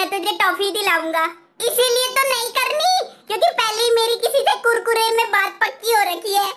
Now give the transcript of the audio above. मैं तुझे टॉफी दिलाऊंगा। इसीलिए तो नहीं करनी क्योंकि पहले ही मेरी किसी से कुरकुरे में बात पक्की हो रखी है।